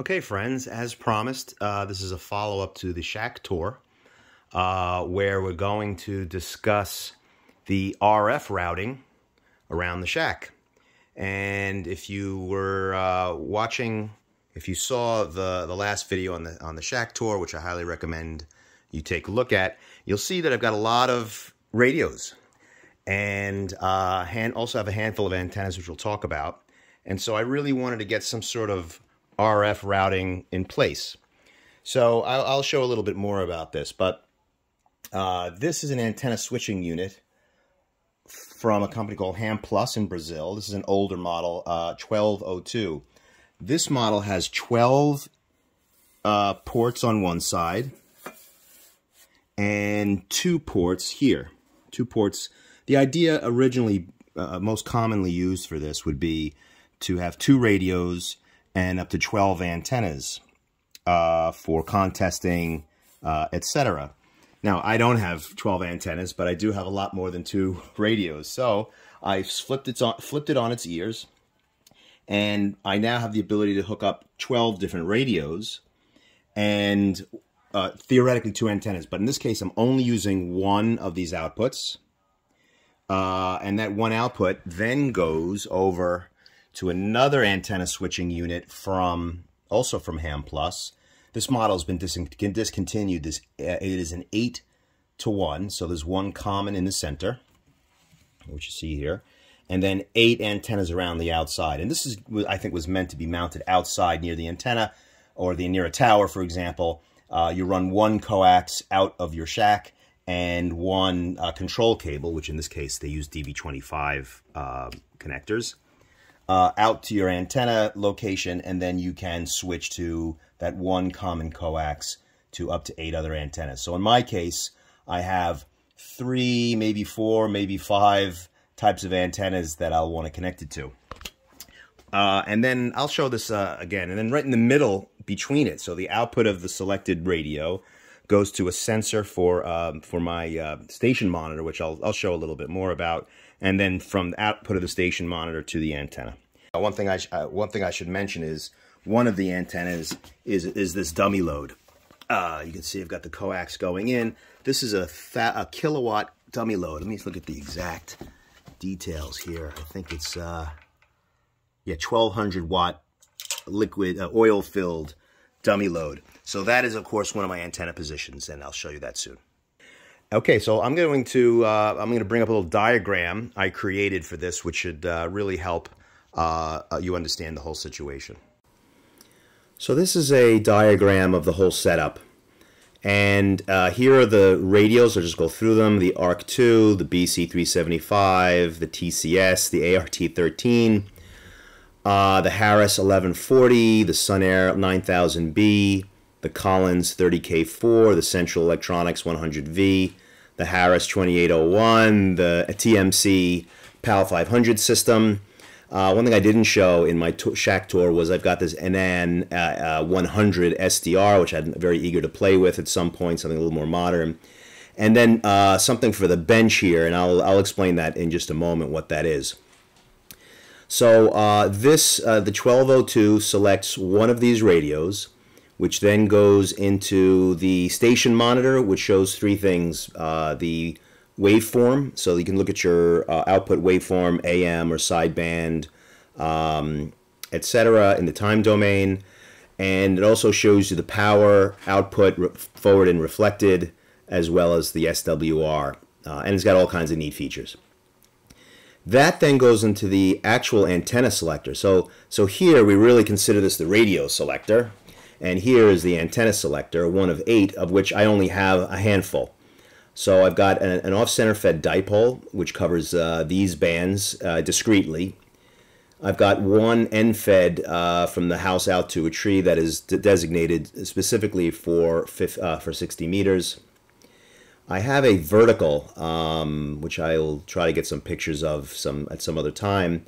Okay, friends, as promised, this is a follow-up to the shack tour where we're going to discuss the RF routing around the shack. And if you were watching, if you saw the last video on the shack tour, which I highly recommend you take a look at, you'll see that I've got a lot of radios and also have a handful of antennas, which we'll talk about. And so I really wanted to get some sort of RF routing in place. So I'll show a little bit more about this, but this is an antenna switching unit from a company called Ham Plus in Brazil. This is an older model, 1202. This model has 12 ports on one side and 2 ports here. 2 ports. The idea originally, most commonly used for this, would be to have 2 radios and up to 12 antennas for contesting, etc. Now, I don't have 12 antennas, but I do have a lot more than 2 radios. So I flipped it on its ears, and I now have the ability to hook up 12 different radios and theoretically 2 antennas. But in this case, I'm only using 1 of these outputs, and that 1 output then goes over to another antenna switching unit also from Ham Plus. This model has been discontinued. It is an 8-to-1, so there's 1 common in the center, which you see here, and then 8 antennas around the outside. And this is, I think, was meant to be mounted outside near the antenna or near a tower, for example. You run 1 coax out of your shack and 1 control cable, which in this case they use DB25 connectors. Out to your antenna location, and then you can switch to that 1 common coax to up to 8 other antennas. So in my case, I have 3, maybe 4, maybe 5 types of antennas that I'll want to connect it to. And then I'll show this again. And then right in the middle between it, so the output of the selected radio goes to a sensor for my station monitor, which I'll show a little bit more about. And then from the output of the station monitor to the antenna. One thing I should mention is one of the antennas is this dummy load. You can see I've got the coax going in. This is a kilowatt dummy load. Let me look at the exact details here. I think it's 1,200-watt liquid oil-filled dummy load. So that is, of course, one of my antenna positions, and I'll show you that soon. Okay, so I'm going to bring up a little diagram I created for this, which should really help you understand the whole situation. So this is a diagram of the whole setup, and here are the radios. I'll just go through them: the ARC 2, the BC 375, the TCS, the ART 13, the Harris 1140, the Sunair 9000B. The Collins 30K 4, the Central Electronics 100V, the Harris 2801, the TMC PAL 500 system. One thing I didn't show in my shack tour was I've got this Anan 100 SDR, which I'm very eager to play with at some point, something a little more modern. And then something for the bench here, and I'll explain that in just a moment what that is. So the 1202 selects one of these radios, which then goes into the station monitor, which shows 3 things. The waveform, so you can look at your output waveform, AM or sideband, etc. in the time domain. And it also shows you the power output, forward and reflected, as well as the SWR. And it's got all kinds of neat features. That then goes into the actual antenna selector. So here we really consider this the radio selector. And here is the antenna selector, one of 8, of which I only have a handful. So I've got an off-center fed dipole, which covers these bands discreetly. I've got one end-fed from the house out to a tree that is designated specifically for 60 meters. I have a vertical, which I'll try to get some pictures of at some other time.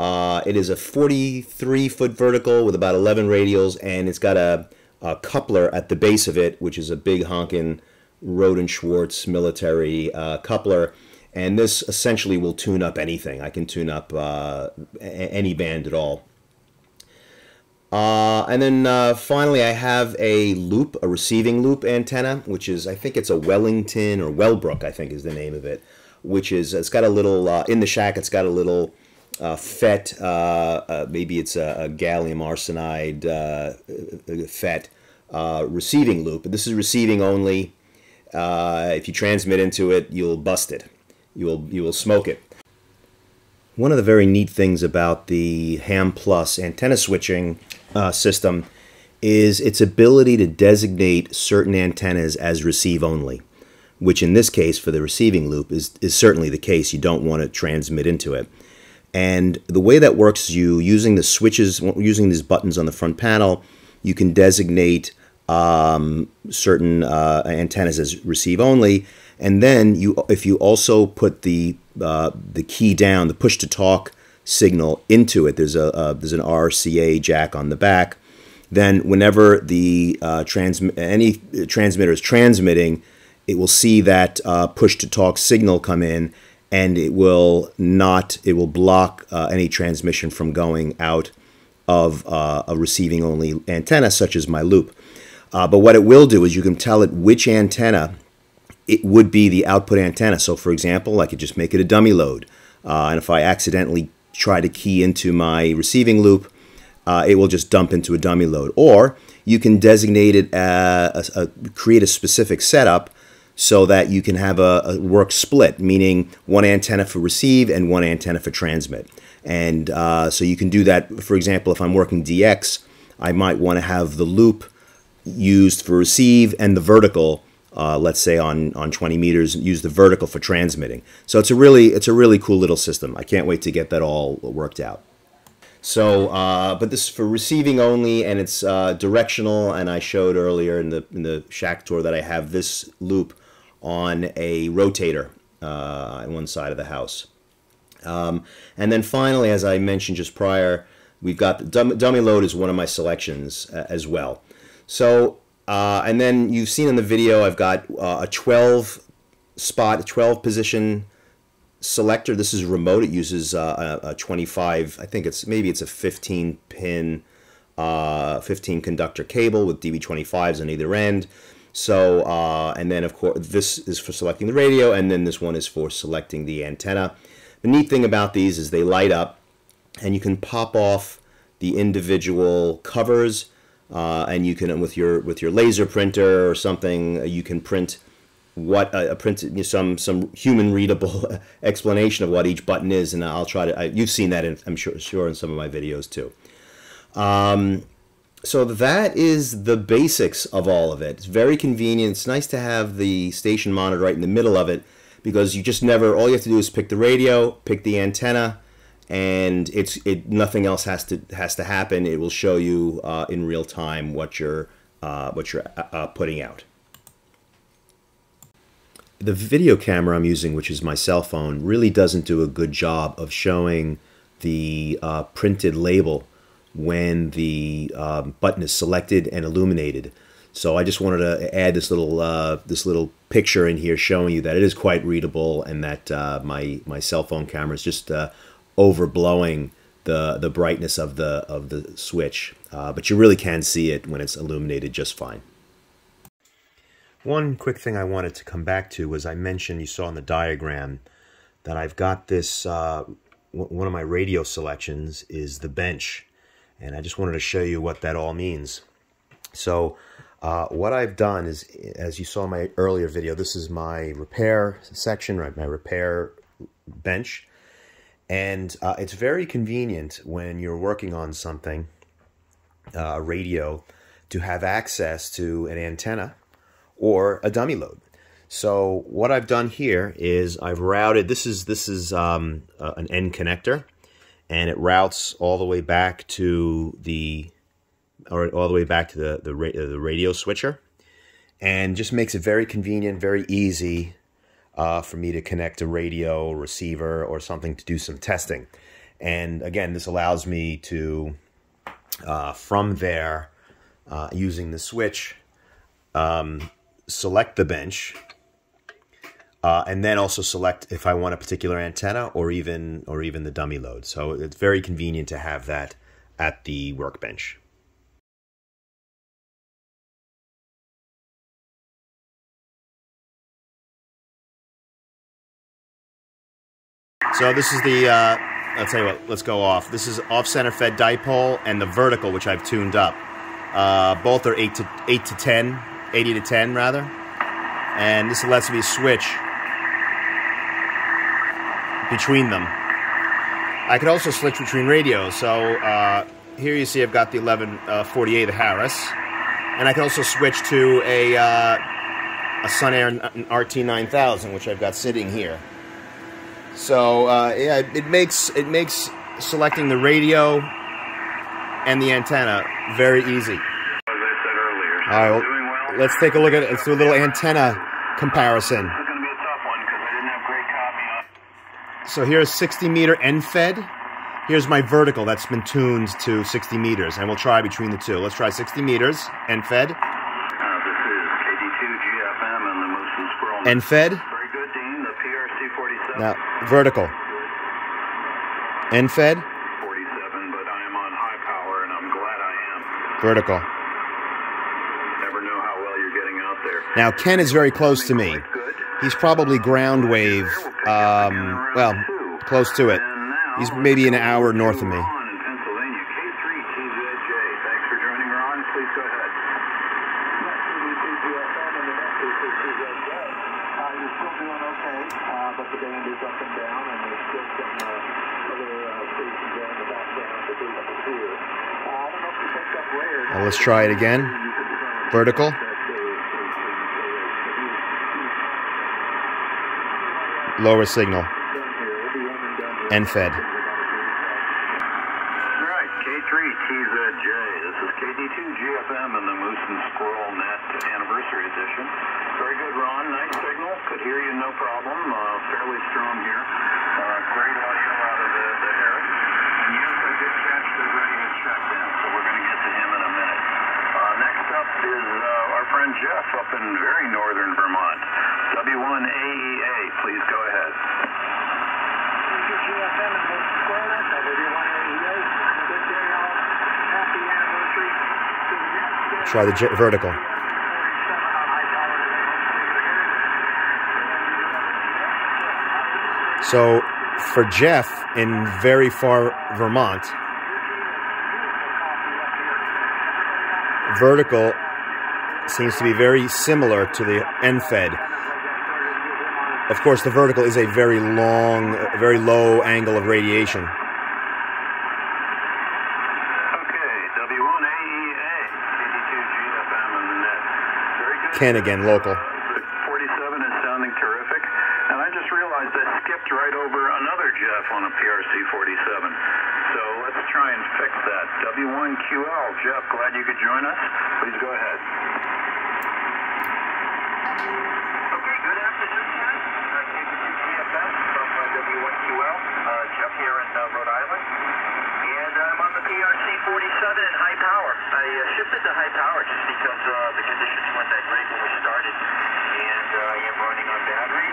It is a 43-foot vertical with about 11 radials, and it's got a coupler at the base of it, which is a big honkin' Roden-Schwartz military coupler. And this essentially will tune up anything. I can tune up any band at all. And then finally, I have a loop, a receiving loop antenna, which is, I think it's a Wellington or Wellbrook, I think is the name of it, which is, it's got a little, in the shack, it's got a little FET, maybe it's a gallium arsenide FET receiving loop. This is receiving only. If you transmit into it, you'll bust it. You will smoke it. One of the very neat things about the Ham Plus antenna switching system is its ability to designate certain antennas as receive only, which in this case for the receiving loop is certainly the case. You don't want to transmit into it. And the way that works is you, using the switches, using these buttons on the front panel, you can designate certain antennas as receive only. And then if you also put the key down, the push to talk signal into it, there's an RCA jack on the back. Then whenever the any transmitter is transmitting, it will see that push to talk signal come in, and it will block any transmission from going out of a receiving only antenna such as my loop. But what it will do is you can tell it which antenna it would be the output antenna. So for example, I could just make it a dummy load. And if I accidentally try to key into my receiving loop, it will just dump into a dummy load. Or you can designate it, create a specific setup so that you can have a work split, meaning one antenna for receive and one antenna for transmit. And so you can do that, for example, if I'm working DX, I might want to have the loop used for receive and the vertical, let's say on 20 meters, use the vertical for transmitting. So it's a really cool little system. I can't wait to get that all worked out. So, but this is for receiving only, and it's directional. And I showed earlier in the shack tour that I have this loop on a rotator on one side of the house. And then finally, as I mentioned just prior, we've got the dummy load is one of my selections as well. So, and then you've seen in the video, I've got a 12 position selector. This is remote. It uses a 25, I think it's, maybe it's a 15 pin, 15 conductor cable with DB25s on either end. So, and then of course, this is for selecting the radio, and then this one is for selecting the antenna. The neat thing about these is they light up, and you can pop off the individual covers. And you can, with your laser printer or something, you can print what some human readable explanation of what each button is. And I'll try to. You've seen that, in, I'm sure in some of my videos too. So that is the basics of all of it. It's very convenient. It's nice to have the station monitor right in the middle of it, because you just never. All you have to do is pick the radio, pick the antenna. And it nothing else has to happen. It will show you in real time what you're putting out. The video camera I'm using, which is my cell phone, really doesn't do a good job of showing the printed label when the button is selected and illuminated. So I just wanted to add this little picture in here showing you that it is quite readable, and that my cell phone camera is just overblowing the brightness of the switch, but you really can see it when it's illuminated just fine. One quick thing I wanted to come back to was, I mentioned, you saw in the diagram, that I've got this, one of my radio selections is the bench, and I just wanted to show you what that all means. So what I've done is, as you saw in my earlier video, this is my repair section, right? My repair bench. And it's very convenient when you're working on something, a radio, to have access to an antenna or a dummy load. So what I've done here is I've routed, this is an end connector, and it routes all the way back to the radio switcher, and just makes it very convenient, very easy for me to connect a radio receiver or something to do some testing. And again, this allows me to, from there, using the switch, select the bench, and then also select if I want a particular antenna or even the dummy load. So it's very convenient to have that at the workbench. So this is the, I'll tell you what, let's go off. This is off-center fed dipole and the vertical, which I've tuned up. Both are 80 to 10 rather. And this lets me switch between them. I could also switch between radios. So here you see I've got the 1148 the Harris. And I can also switch to a Sunair RT 9000, which I've got sitting here. So yeah, it makes selecting the radio and the antenna very easy. As I said earlier, so all right, doing well. Let's take a look at it. Let's do a little antenna comparison. This is going to be a tough one because I didn't have great copy on. So here's 60-meter end fed. Here's my vertical that's been tuned to 60 meters, and we'll try between the two. Let's try 60 meters, end fed. This is KD2GFM and the motion scroll. End fed. Very good, Dean. The PRC 47. Now, vertical. End fed. 47, but I am on high power, and I'm glad I am. Vertical. Never know how well you're getting out there. Now, Ken is very close to me. He's probably ground wave, well, close to it. He's maybe an hour north of me. Ron in Pennsylvania, K3TZJ. Thanks for joining Ron. Please go ahead. You're still doing okay, but the band is up and down, and there's still some other stations there in the background that do up here. I don't know if you picked up later. Let's try it again. Vertical. Lower signal. And fed. All right, K3TZJ. This is KD2GFM and the Moose and Squirrel Net Anniversary Edition. Very good, Ron. Nice signal. Could hear you, no problem. Fairly strong here. Great audio out of the Harris. And you have a good catch. They're ready to check in, so we're going to get to him in a minute. Next up is our friend Jeff up in very northern Vermont. W1AEA, please go ahead. Try the vertical. So for Jeff in very far Vermont, vertical seems to be very similar to the end fed. Of course, the vertical is a very long, very low angle of radiation. Okay, W1AEA, KD2GFM in the net. Very good. Ken again, local. 47 is sounding terrific. And I just realized I skipped right over another Jeff on a PRC 47. So let's try and fix that. W1QL, Jeff, glad you could join us. Please go ahead. Okay, good afternoon, Ken. Well, Jeff here in Rhode Island, and I'm on the PRC 47 in high power. I shifted to high power just because the conditions weren't that great when we started, and I am running on batteries. We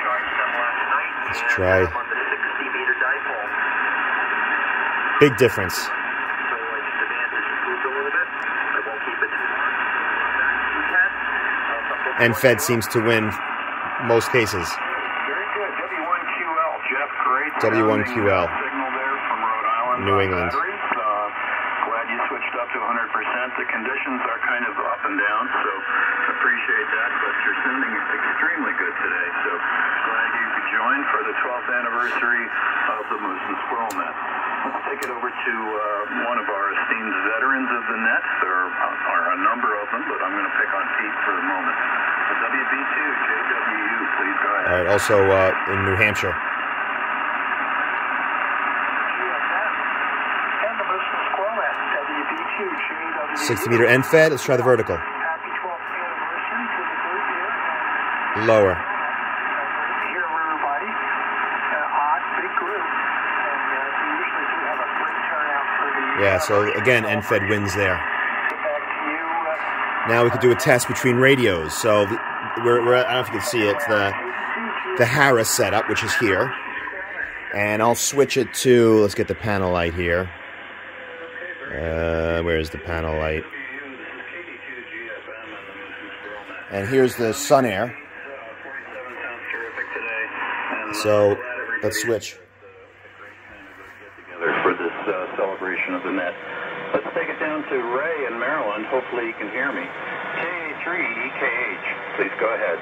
charged them last night. Let's try. I'm on the 60-meter dipole. Big difference. So the band has improved a little bit. I won't keep it too long. And Fed seems to win most cases. W1QL, signal there from Rhode Island, New England. Glad you switched up to 100%. The conditions are kind of up and down, so appreciate that. But you're sounding extremely good today, so glad you could join for the 12th anniversary of the Moose and Squirrel Net. Let's take it over to one of our esteemed veterans of the net. There are a number of them, but I'm going to pick on Pete for the moment. The WB2JWU, please go ahead. All right, also in New Hampshire. Sixty-meter end fed. Let's try the vertical. Happy 12th anniversary to the group here. Lower. Here river body. Odd, big group, and we usually do have a great turnout for the. Yeah. So again, end fed wins there. Back to you. Now we could do a test between radios. So we're I don't know if you can see it. It's the Harris setup, which is here, and I'll switch it to. Let's get the panel light here. Where's the panel light? And here's the Sunair. So Let's switch. For this celebration of the net. Let's take it down to Ray in Maryland. Hopefully you can hear me. KA3EKH, please go ahead.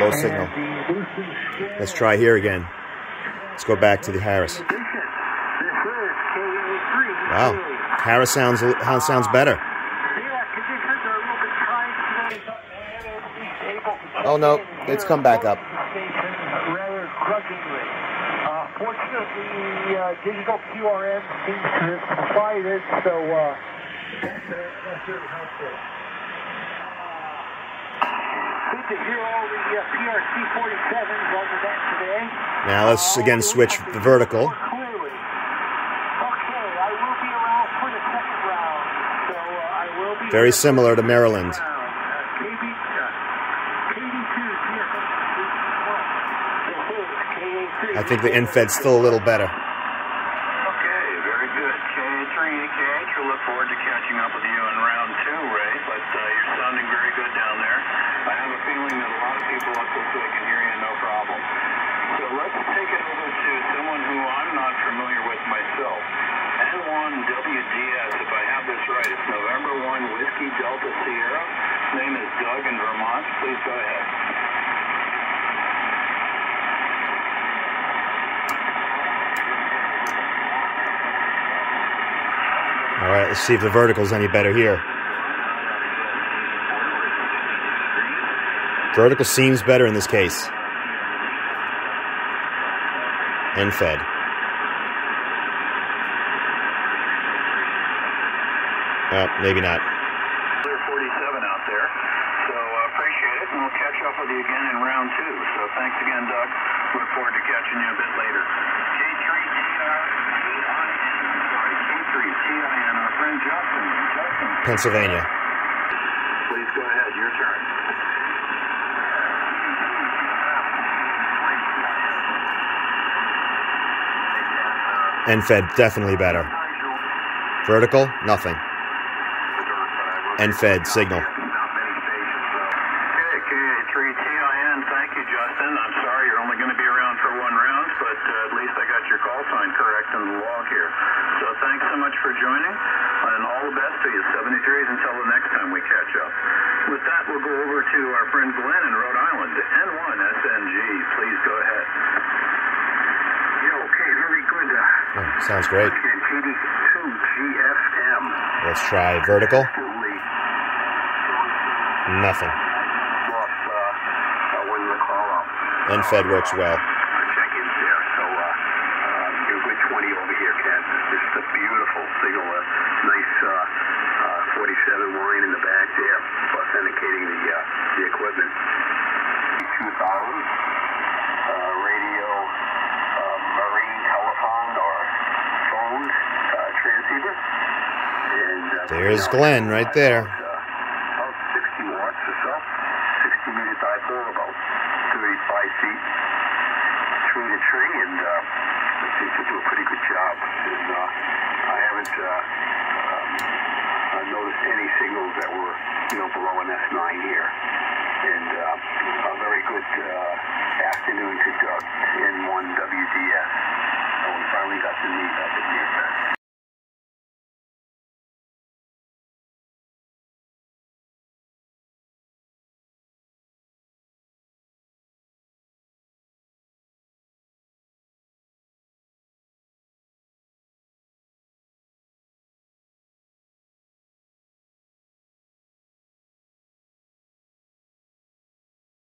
Low signal. Let's try here again. Let's go back to the Harris. Wow, Harris sounds better. Oh no, it's come back up. Rather grudgingly. Fortunately, digital QRM seems to supply this, so that's really helpful. Good to hear all the PRC 47s on the net today. Now let's again switch the vertical. Okay, I will be around for the second round, so I will be. Very similar to Maryland. I think the infed's still a little better. Okay, very good. K3EKH, we look forward to catching up with you in round two, Ray, but you're sounding very good down there. I have a feeling that a lot of people up there so they can hear you no problem. So let's take it over to someone who I'm not familiar with myself. N1WDS, if I have this right, it's November 1 Whiskey Delta Sierra. His name is Doug in Vermont. Please go ahead. All right, let's see if the vertical's any better here. Vertical seems better in this case. Infed. Oh, maybe not. Clear 47 out there. So appreciate it, and we'll catch up with you again in round two. So thanks again, Doug. Look forward to catching you a bit later. K3TR, our friend Justin, Pennsylvania. Please go ahead, your turn. N-fed, definitely better. Vertical, nothing. N-fed, signal. Sounds great. KD2GFM. Let's try vertical. Nothing. N-fed works well. Check-ins there. So you're good 20 over here, Ken. Just a beautiful signal. A nice 47 line in the back there, authenticating the equipment. 2000 radio. There's Glenn right there. About 60 watts or so. 60 meters high pole, about 35 feet between a tree, and it seems to do a pretty good job. And I haven't noticed any signals that were, below an S9 here. And a very good afternoon to go.